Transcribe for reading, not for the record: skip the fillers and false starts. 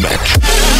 Match.